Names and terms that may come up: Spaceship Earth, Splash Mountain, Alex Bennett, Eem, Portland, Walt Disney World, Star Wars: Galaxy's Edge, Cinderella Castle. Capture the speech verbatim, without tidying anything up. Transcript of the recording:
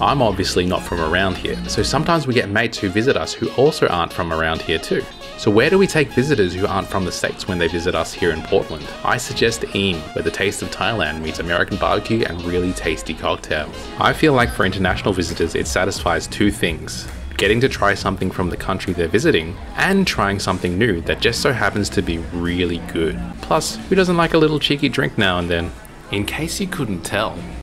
I'm obviously not from around here, so sometimes we get mates who visit us who also aren't from around here too. So where do we take visitors who aren't from the States when they visit us here in Portland? I suggest Eem, where the taste of Thailand meets American barbecue and really tasty cocktails. I feel like for international visitors it satisfies two things: getting to try something from the country they're visiting, and trying something new that just so happens to be really good. Plus, who doesn't like a little cheeky drink now and then? In case you couldn't tell,